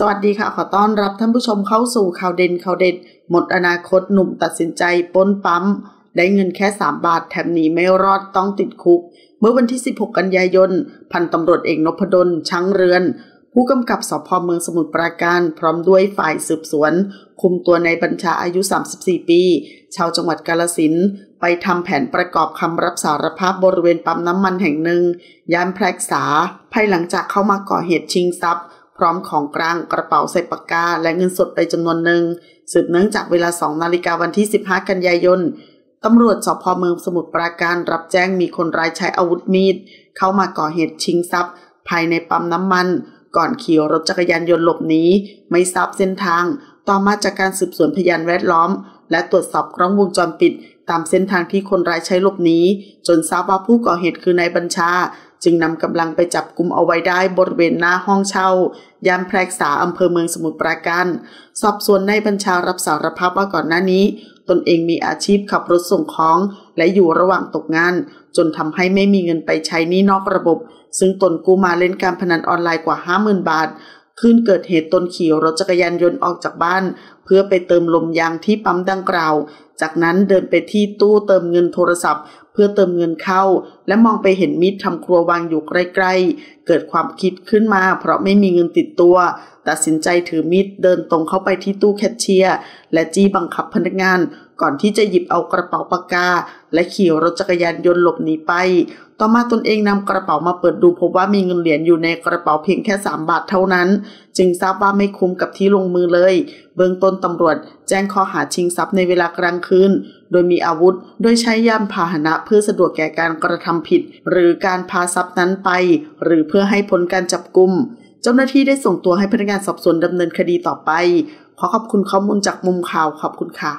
สวัสดีค่ะขอต้อนรับท่านผู้ชมเข้าสู่ข่าวเด่นข่าวเด็ดหมดอนาคตหนุ่มตัดสินใจปล้นปั๊มได้เงินแค่3 บาทแถมหนีไม่รอดต้องติดคุกเมื่อวันที่16กันยายนพันตำรวจเอกนพดลช้างเรือนผู้กำกับสภ.เมืองสมุทรปราการพร้อมด้วยฝ่ายสืบสวนคุมตัวในบัญชาอายุ34ปีชาวจังหวัดกาฬสินธุ์ไปทำแผนประกอบคำรับสารภาพบริเวณปั๊มน้ำมันแห่งหนึ่งย่านแพรกษาภายหลังจากเข้ามาก่อเหตุชิงทรัพย์พร้อมของกลางกระเป๋าใส่ปากกาและเงินสดไปจำนวนหนึ่งสืบเนื่องจากเวลา 2 นาฬิกาวันที่15กันยายนตำรวจสภ.เมืองสมุทรปราการรับแจ้งมีคนร้ายใช้อาวุธมีดเข้ามาก่อเหตุชิงทรัพย์ภายในปั๊มน้ำมันก่อนขี่รถจักรยานยนต์หลบหนีไม่ทราบเส้นทางต่อมาจากการสืบสวนพยานแวดล้อมและตรวจสอบกล้องวงจรปิดตามเส้นทางที่คนร้ายใช้หลบหนีจนทราบว่าผู้ก่อเหตุคือนายบัญชาจึงนำกำลังไปจับกุมเอาไว้ได้บริเวณหน้าห้องเช่าย่านแพรกษาอำเภอเมืองสมุทรปราการสอบสวนนายบัญชารับสารภาพว่าก่อนหน้านี้ตนเองมีอาชีพขับรถส่งของและอยู่ระหว่างตกงานจนทำให้ไม่มีเงินไปใช้หนี้นอกระบบซึ่งตนกู้มาเล่นการพนันออนไลน์กว่า 50,000 บาทคืนเกิดเหตุตนขี่รถจักรยานยนต์ออกจากบ้านเพื่อไปเติมลมยางที่ปั๊มดังกล่าวจากนั้นเดินไปที่ตู้เติมเงินโทรศัพท์เพื่อเติมเงินเข้าและมองไปเห็นมีดทำครัววางอยู่ใกล้ๆเกิดความคิดขึ้นมาเพราะไม่มีเงินติดตัวตัดสินใจถือมีดเดินตรงเข้าไปที่ตู้แคชเชียร์และจี้บังคับพนักงานก่อนที่จะหยิบเอากระเป๋าปากกาและขี่รถจักรยานยนต์หลบหนีไปต่อมาตนเองนำกระเป๋ามาเปิดดูพบว่ามีเงินเหรียญอยู่ในกระเป๋าเพียงแค่3 บาทเท่านั้นจึงทราบว่าไม่คุ้มกับที่ลงมือเลยเบื้องต้นตำรวจแจ้งข้อหาชิงทรัพย์ในเวลากลางคืนโดยมีอาวุธโดยใช้ยานพาหนะเพื่อสะดวกแก่การกระทำผิดหรือการพาทรัพย์นั้นไปหรือเพื่อให้พ้นการจับกุมเจ้าหน้าที่ได้ส่งตัวให้พนักงานสอบสวนดำเนินคดีต่อไปขอขอบคุณข้อมูลจากมุมข่าวขอบคุณค่ะ